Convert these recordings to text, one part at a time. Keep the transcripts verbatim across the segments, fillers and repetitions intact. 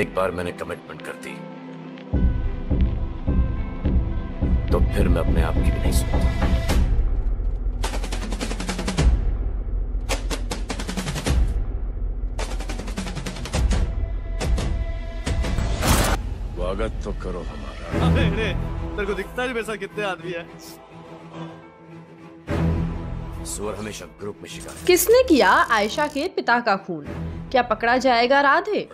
एक बार मैंने कमिटमेंट कर दी तो फिर मैं अपने आप की भी नहीं सुनता। स्वागत तो करो हमारा। तेरे को दिखता नहीं वैसा कितने आदमी है। सूर हमेशा ग्रुप में शिकार। किसने किया आयशा के पिता का खून? क्या पकड़ा जाएगा राधे?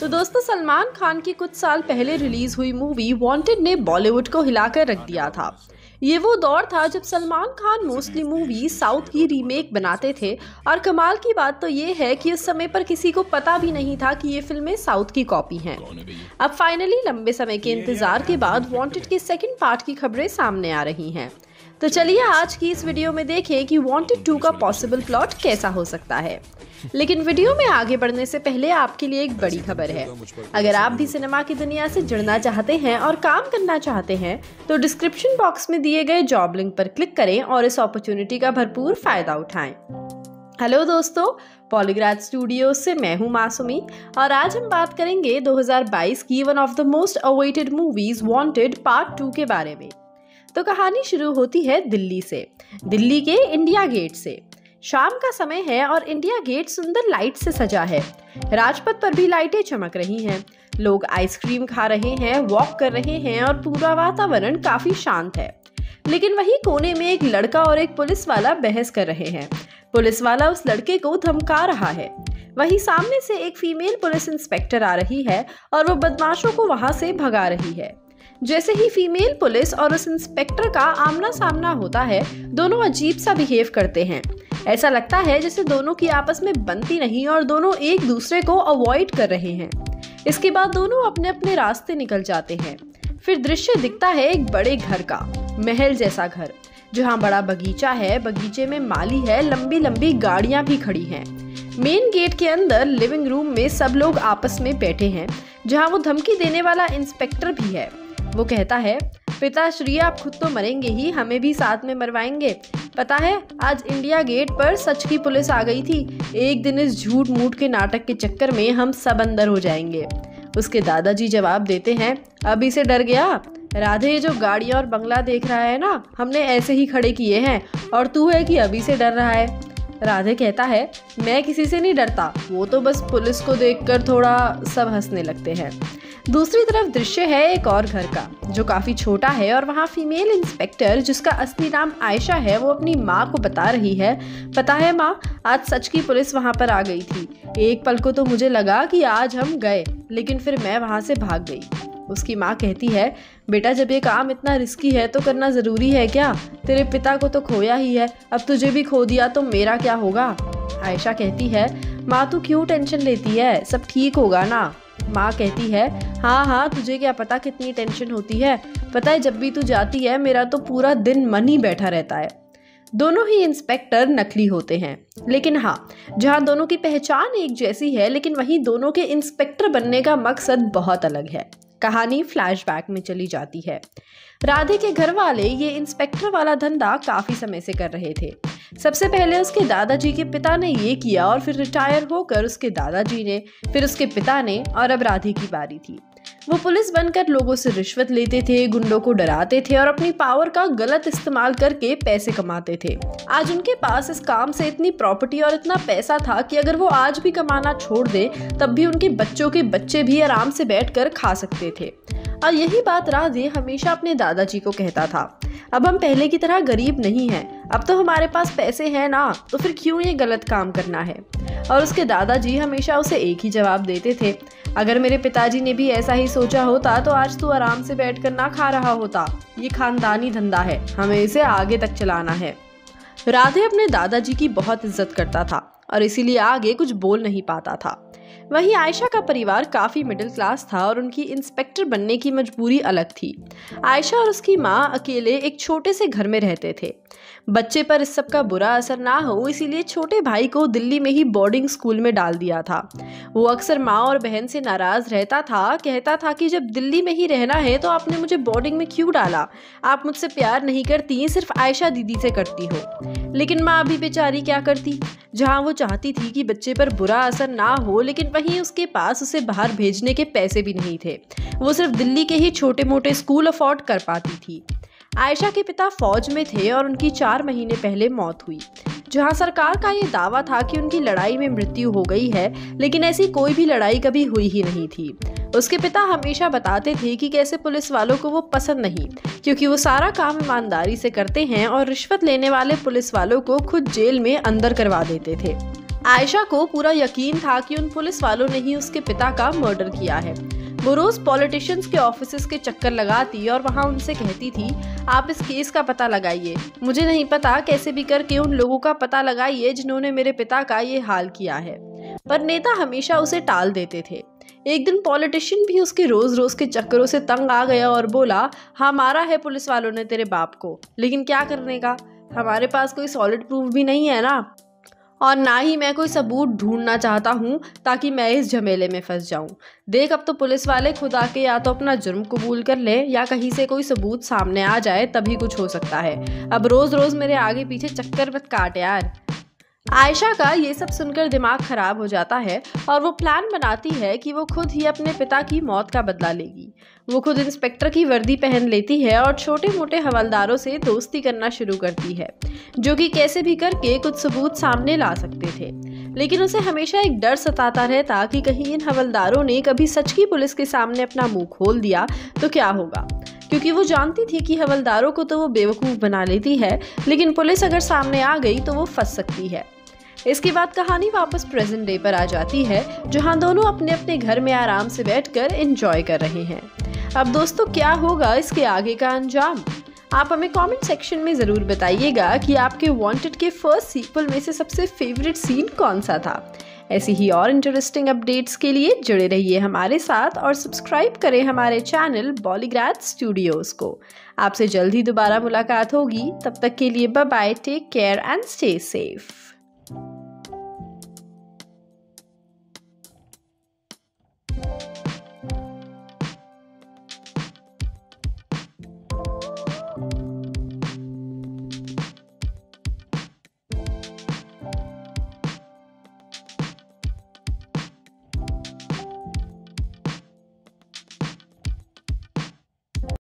तो दोस्तों, सलमान खान की कुछ साल पहले रिलीज हुई मूवी वांटेड ने बॉलीवुड को हिलाकर रख दिया था। ये वो दौर था जब Salman Khan mostly movie south की रीमेक बनाते थे और कमाल की बात तो ये है कि उस समय पर किसी को पता भी नहीं था कि ये फिल्में साउथ की कॉपी हैं। अब फाइनली लंबे समय के इंतजार के बाद वांटेड के सेकेंड पार्ट की खबरें सामने आ रही हैं। तो चलिए आज की इस वीडियो में देखें कि वांटेड टू का पॉसिबल प्लॉट कैसा हो सकता है। लेकिन वीडियो में आगे बढ़ने से पहले आपके लिए एक बड़ी खबर है। अगर आप भी सिनेमा की दुनिया से जुड़ना चाहते हैं और काम करना चाहते हैं तो डिस्क्रिप्शन बॉक्स में दिए गए जॉब लिंक पर क्लिक करें और इस अपॉर्चुनिटी का भरपूर फायदा उठाएं। हेलो दोस्तों, बॉलीग्राड स्टूडियोज से मैं हूं मासूमी और आज हम बात करेंगे दो हज़ार बाईस की one of the most awaited movies wanted part two के बारे में। तो कहानी शुरू होती है दिल्ली से, दिल्ली के इंडिया गेट से। शाम का समय है और इंडिया गेट सुंदर लाइट से सजा है। राजपथ पर भी लाइटें चमक रही हैं। लोग आइसक्रीम खा रहे हैं, वॉक कर रहे हैं और पूरा वातावरण काफी शांत है। लेकिन वही कोने में एक लड़का और एक पुलिस वाला बहस कर रहे हैं। पुलिस वाला उस लड़के को धमका रहा है। वहीं सामने से एक फीमेल पुलिस इंस्पेक्टर आ रही है और वो बदमाशों को वहां से भगा रही है। जैसे ही फीमेल पुलिस और उस इंस्पेक्टर का आमना सामना होता है, दोनों अजीब सा बिहेव करते हैं। ऐसा लगता है जैसे दोनों की आपस में बनती नहीं और दोनों एक दूसरे को अवॉइड कर रहे हैं। इसके बाद दोनों अपने अपने रास्ते निकल जाते हैं। फिर दृश्य दिखता है एक बड़े घर का, महल जैसा घर, जहां बड़ा बगीचा है। बगीचे में माली है, लंबी लंबी गाड़ियां भी खड़ी हैं। मेन गेट के अंदर लिविंग रूम में सब लोग आपस में बैठे हैं, जहाँ वो धमकी देने वाला इंस्पेक्टर भी है। वो कहता है, पिताश्री आप खुद तो मरेंगे ही, हमें भी साथ में मरवाएंगे। पता है, आज इंडिया गेट पर सच की पुलिस आ गई थी। एक दिन इस झूठ मूठ के नाटक के चक्कर में हम सब अंदर हो जाएंगे। उसके दादाजी जवाब देते हैं, अभी से डर गया राधे? जो गाड़ियाँ और बंगला देख रहा है ना, हमने ऐसे ही खड़े किए हैं और तू है कि अभी से डर रहा है। राधे कहता है, मैं किसी से नहीं डरता, वो तो बस पुलिस को देखकर थोड़ा। सब हंसने लगते हैं। दूसरी तरफ दृश्य है एक और घर का, जो काफ़ी छोटा है और वहाँ फीमेल इंस्पेक्टर, जिसका असली नाम आयशा है, वो अपनी माँ को बता रही है, पता है माँ, आज सच की पुलिस वहाँ पर आ गई थी। एक पल को तो मुझे लगा कि आज हम गए, लेकिन फिर मैं वहाँ से भाग गई। उसकी माँ कहती है, बेटा जब ये काम इतना रिस्की है तो करना ज़रूरी है क्या? तेरे पिता को तो खोया ही है, अब तुझे भी खो दिया तो मेरा क्या होगा? आयशा कहती है, माँ तू क्यों टेंशन लेती है, सब ठीक होगा ना? माँ कहती है, हाँ हाँ तुझे क्या पता कितनी टेंशन होती है, पता है जब भी तू जाती है मेरा तो पूरा दिन मन ही बैठा रहता है। दोनों ही इंस्पेक्टर नकली होते हैं, लेकिन हाँ, जहाँ दोनों की पहचान एक जैसी है, लेकिन वहीं दोनों के इंस्पेक्टर बनने का मकसद बहुत अलग है। कहानी फ्लैशबैक में चली जाती है। राधे के घर वाले ये इंस्पेक्टर वाला धंधा काफ़ी समय से कर रहे थे। सबसे पहले उसके दादाजी के पिता ने ये किया और फिर रिटायर होकर उसके दादाजी ने, फिर उसके पिता ने, और अब राधे की बारी थी। वो पुलिस बनकर लोगों से रिश्वत लेते थे, गुंडों को डराते थे और अपनी पावर का गलत इस्तेमाल करके पैसे कमाते थे। आज उनके पास इस काम से इतनी प्रॉपर्टी और इतना पैसा था कि अगर वो आज भी कमाना छोड़ दे तब भी उनके बच्चों के बच्चे भी आराम से बैठकर खा सकते थे। और यही बात राधे हमेशा अपने दादाजी को कहता था, अब हम पहले की तरह गरीब नहीं हैं, अब तो हमारे पास पैसे हैं ना, तो फिर क्यों ये गलत काम करना है? और उसके दादाजी हमेशा उसे एक ही जवाब देते थे, अगर मेरे पिताजी ने भी ऐसा ही सोचा होता तो आज तू आराम से बैठकर ना खा रहा होता। ये खानदानी धंधा है, हमें इसे आगे तक चलाना है। राधे अपने दादाजी की बहुत इज्जत करता था और इसीलिए आगे कुछ बोल नहीं पाता था। वहीं आयशा का परिवार काफ़ी मिडिल क्लास था और उनकी इंस्पेक्टर बनने की मजबूरी अलग थी। आयशा और उसकी माँ अकेले एक छोटे से घर में रहते थे। बच्चे पर इस सब का बुरा असर ना हो इसीलिए छोटे भाई को दिल्ली में ही बोर्डिंग स्कूल में डाल दिया था। वो अक्सर माँ और बहन से नाराज़ रहता था, कहता था कि जब दिल्ली में ही रहना है तो आपने मुझे बोर्डिंग में क्यों डाला, आप मुझसे प्यार नहीं करती, सिर्फ आयशा दीदी से करती हो। लेकिन माँ अभी बेचारी क्या करती, जहाँ वो चाहती थी कि बच्चे पर बुरा असर ना हो लेकिन वहीं उसके पास उसे बाहर भेजने के पैसे भी नहीं थे, वो सिर्फ दिल्ली के ही छोटे मोटे स्कूल अफोर्ड कर पाती थी। आयशा के पिता फौज में थे और उनकी चार महीने पहले मौत हुई। जहां सरकार का ये दावा था कि उनकी लड़ाई में मृत्यु हो गई है, लेकिन ऐसी कोई भी लड़ाई कभी हुई ही नहीं थी। उसके पिता हमेशा बताते थे कि कैसे पुलिस वालों को वो पसंद नहीं, क्योंकि वो सारा काम ईमानदारी से करते हैं और रिश्वत लेने वाले पुलिस वालों को खुद जेल में अंदर करवा देते थे। आयशा को पूरा यकीन था कि उन पुलिस वालों ने ही उसके पिता का मर्डर किया है। वो रोज पॉलिटिशियंस के ऑफिसेस के चक्कर लगाती और वहाँ उनसे कहती थी, आप इस केस का पता लगाइए, मुझे नहीं पता, कैसे भी करके उन लोगों का पता लगाइए जिन्होंने मेरे पिता का ये हाल किया है। पर नेता हमेशा उसे टाल देते थे। एक दिन पॉलिटिशियन भी उसके रोज़ रोज़ के चक्करों से तंग आ गया और बोला, हाँ मारा है पुलिस वालों ने तेरे बाप को, लेकिन क्या करने का, हमारे पास कोई सॉलिड प्रूफ भी नहीं है ना, और ना ही मैं कोई सबूत ढूंढना चाहता हूँ ताकि मैं इस झमेले में फंस जाऊँ। देख, अब तो पुलिस वाले खुद आके या तो अपना जुर्म कबूल कर ले या कहीं से कोई सबूत सामने आ जाए, तभी कुछ हो सकता है। अब रोज़ रोज़ मेरे आगे पीछे चक्कर मत काट यार। आयशा का ये सब सुनकर दिमाग ख़राब हो जाता है और वो प्लान बनाती है कि वो खुद ही अपने पिता की मौत का बदला लेगी। वो खुद इंस्पेक्टर की वर्दी पहन लेती है और छोटे मोटे हवलदारों से दोस्ती करना शुरू करती है, जो कि कैसे भी करके कुछ सबूत सामने ला सकते थे। लेकिन उसे हमेशा एक डर सताता रहता कि कहीं इन हवलदारों ने कभी सच की पुलिस के सामने अपना मुँह खोल दिया तो क्या होगा, क्योंकि वो जानती थी कि हवलदारों को तो वो बेवकूफ़ बना लेती है, लेकिन पुलिस अगर सामने आ गई तो वो फंस सकती है। इसके बाद कहानी वापस प्रेजेंट डे पर आ जाती है, जहां दोनों अपने अपने घर में आराम से बैठकर एंजॉय कर रहे हैं। अब दोस्तों, क्या होगा इसके आगे का अंजाम? आप हमें कमेंट सेक्शन में ज़रूर बताइएगा कि आपके वांटेड के फर्स्ट सीक्वल में से सबसे फेवरेट सीन कौन सा था। ऐसी ही और इंटरेस्टिंग अपडेट्स के लिए जुड़े रहिए हमारे साथ और सब्सक्राइब करें हमारे चैनल बॉलीग्रैड स्टूडियोज़ को। आपसे जल्द ही दोबारा मुलाकात होगी, तब तक के लिए bye bye, take care and stay safe.